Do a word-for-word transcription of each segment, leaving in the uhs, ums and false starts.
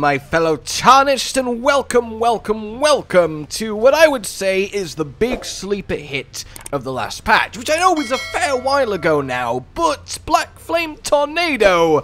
my fellow Tarnished, and welcome, welcome, welcome to what I would say is the big sleeper hit of the last patch, which I know was a fair while ago now, but Black Flame Tornado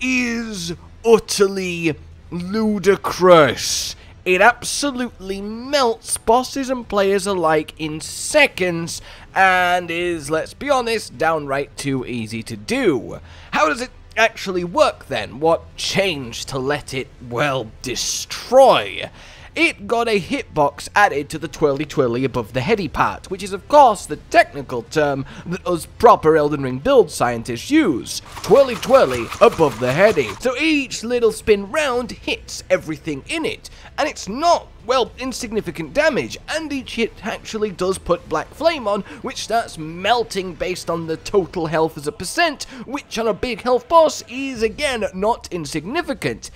is utterly ludicrous. It absolutely melts bosses and players alike in seconds, and is, let's be honest, downright too easy to do. How does it actually work then? What changed to let it, well, destroy? It got a hitbox added to the twirly twirly above the heady part, which is of course the technical term that us proper Elden Ring build scientists use. Twirly twirly above the heady. So each little spin round hits everything in it, and it's not, well, insignificant damage, and each hit actually does put Black Flame on, which starts melting based on the total health as a percent, which on a big health boss is again not insignificant.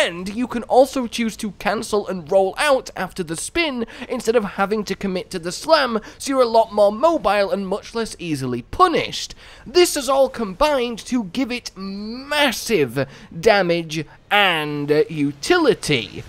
And you can also choose to cancel and roll out after the spin instead of having to commit to the slam, so you're a lot more mobile and much less easily punished. This is all combined to give it massive damage and utility.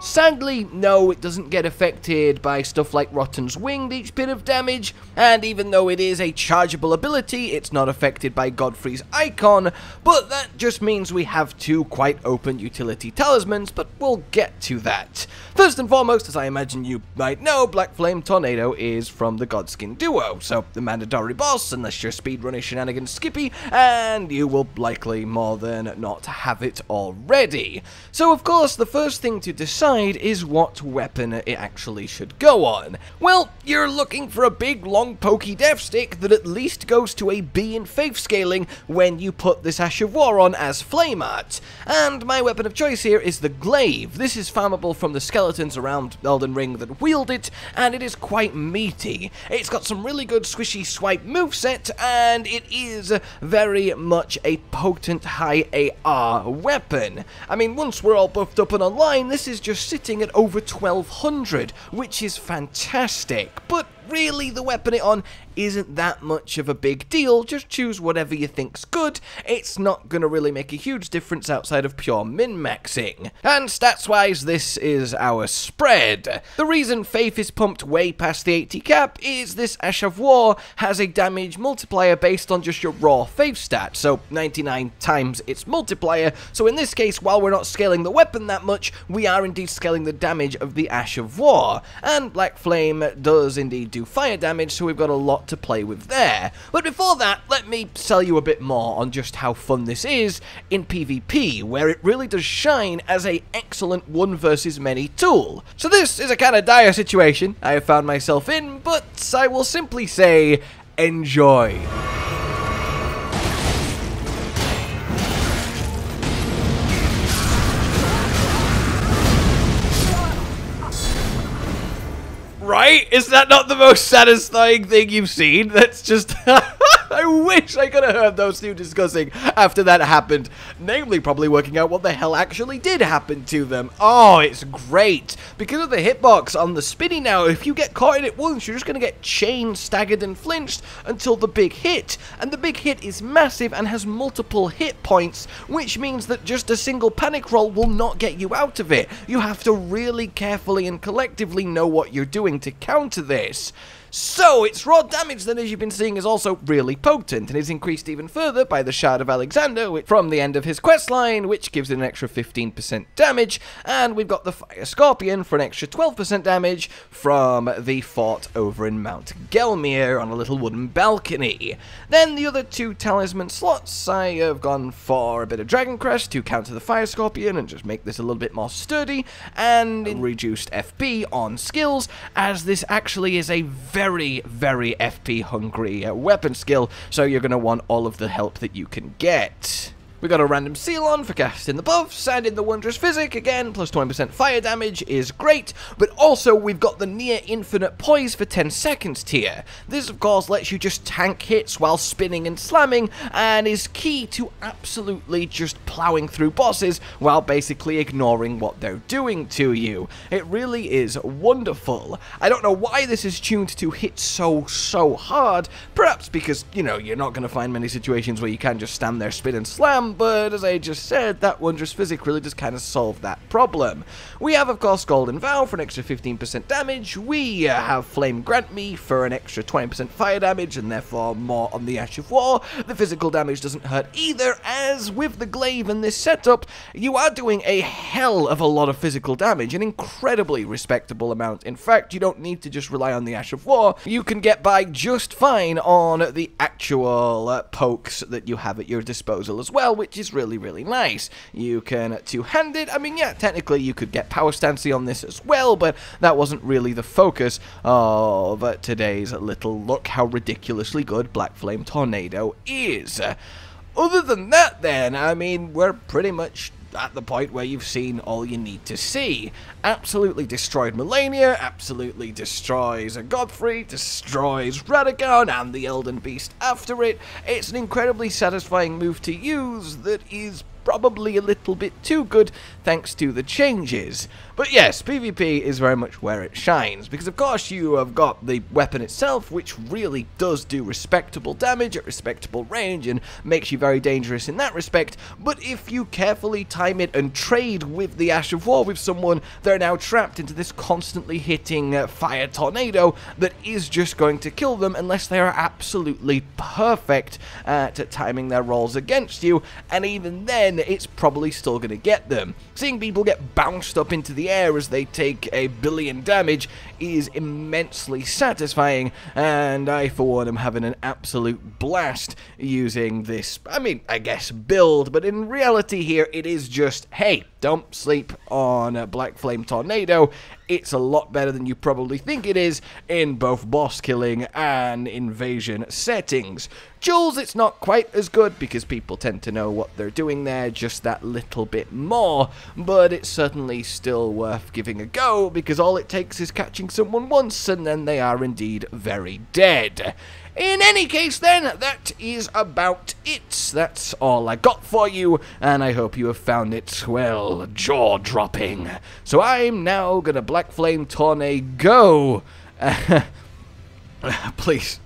Sadly, no, it doesn't get affected by stuff like Rotten's Winged, each bit of damage, and even though it is a chargeable ability, it's not affected by Godfrey's Icon, but that just means we have two quite open utility talismans, but we'll get to that. First and foremost, as I imagine you might know, Black Flame Tornado is from the Godskin Duo, so the mandatory boss, unless you're speedrunning shenanigans Skippy, and you will likely more than not have it already. So of course, the first thing to decide is what weapon it actually should go on. Well, you're looking for a big long pokey death stick that at least goes to a B in faith scaling when you put this Ash of War on as flame art. And my weapon of choice here is the Glaive. This is farmable from the skeletons around Elden Ring that wield it, and it is quite meaty. It's got some really good swishy swipe moveset, and it is very much a potent high A R weapon. I mean, once we're all buffed up and online, this is just sitting at over twelve hundred, which is fantastic, but really the weapon it on isn't that much of a big deal. Just choose whatever you think's good. It's not gonna really make a huge difference outside of pure min-maxing. And stats wise, this is our spread. The reason Faith is pumped way past the eighty cap is this Ash of War has a damage multiplier based on just your raw Faith stat, so ninety-nine times its multiplier. So in this case, while we're not scaling the weapon that much, we are indeed scaling the damage of the Ash of War, and Black Flame does indeed do fire damage, so we've got a lot to play with there. But before that, let me sell you a bit more on just how fun this is in PvP, where it really does shine as an excellent one versus many tool. So this is a kind of dire situation I have found myself in, but I will simply say, enjoy. Right? Is that not the most satisfying thing you've seen? That's just... I wish I could have heard those two discussing after that happened. Namely, probably working out what the hell actually did happen to them. Oh, it's great. Because of the hitbox on the spinny now, if you get caught in it once, you're just going to get chained, staggered, and flinched until the big hit. And the big hit is massive and has multiple hit points, which means that just a single panic roll will not get you out of it. You have to really carefully and collectively know what you're doing to counter this. So, its raw damage then, as you've been seeing, is also really potent, and is increased even further by the Shard of Alexander, which, from the end of his questline, which gives it an extra fifteen percent damage, and we've got the Fire Scorpion for an extra twelve percent damage from the fort over in Mount Gelmir on a little wooden balcony. Then the other two talisman slots, I have gone for a bit of Dragon Crest to counter the Fire Scorpion and just make this a little bit more sturdy, and reduced F P on skills, as this actually is a very Very, very F P-hungry uh, weapon skill, so you're going to want all of the help that you can get. We got a random seal on for casting the buffs, and in the Wondrous Physic, again, plus twenty percent fire damage is great, but also we've got the near infinite poise for ten seconds tier. This, of course, lets you just tank hits while spinning and slamming, and is key to absolutely just plowing through bosses while basically ignoring what they're doing to you. It really is wonderful. I don't know why this is tuned to hit so, so hard, perhaps because, you know, you're not going to find many situations where you can just stand there, spin and slam, am, but as I just said, that Wondrous Physic really does kind of solve that problem. We have, of course, Golden Vow for an extra fifteen percent damage, we have Flame Grant Me for an extra twenty percent fire damage, and therefore more on the Ash of War. The physical damage doesn't hurt either, as with the Glaive and this setup, you are doing a hell of a lot of physical damage, an incredibly respectable amount. In fact, you don't need to just rely on the Ash of War, you can get by just fine on the actual uh, pokes that you have at your disposal as well, which is really, really nice. You can two-handed, I mean, yeah, technically you could get Power Stancy on this as well, but that wasn't really the focus of uh, today's little look how ridiculously good Black Flame Tornado is. Other than that, then, I mean, we're pretty much at the point where you've seen all you need to see. Absolutely destroyed Melania, absolutely destroys Godfrey, destroys Radagon and the Elden Beast after it. It's an incredibly satisfying move to use that is probably a little bit too good thanks to the changes. But yes, PvP is very much where it shines, because of course you have got the weapon itself, which really does do respectable damage at respectable range and makes you very dangerous in that respect, but if you carefully time it and trade with the Ash of War with someone, they're now trapped into this constantly hitting uh, fire tornado that is just going to kill them unless they are absolutely perfect at timing their rolls against you, and even then it's probably still going to get them. Seeing people get bounced up into the air as they take a billion damage is immensely satisfying, and I for one am having an absolute blast using this, I mean, I guess build, but in reality here it is just, hey, don't sleep on a Black Flame Tornado. It's a lot better than you probably think it is in both boss killing and invasion settings. Jewels, it's not quite as good because people tend to know what they're doing there just that little bit more, but it's certainly still worth giving a go because all it takes is catching someone once and then they are indeed very dead. In any case then, that is about it. That's all I got for you, and I hope you have found it, well, jaw-dropping. So I'm now gonna Black Flame Tornado. Uh, please.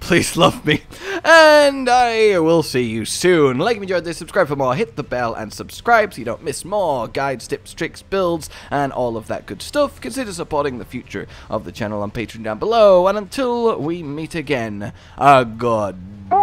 Please love me, and I will see you soon. Like if you enjoyed this, subscribe for more, hit the bell and subscribe so you don't miss more guides, tips, tricks, builds, and all of that good stuff. Consider supporting the future of the channel on Patreon down below, and until we meet again, uh, goodbye.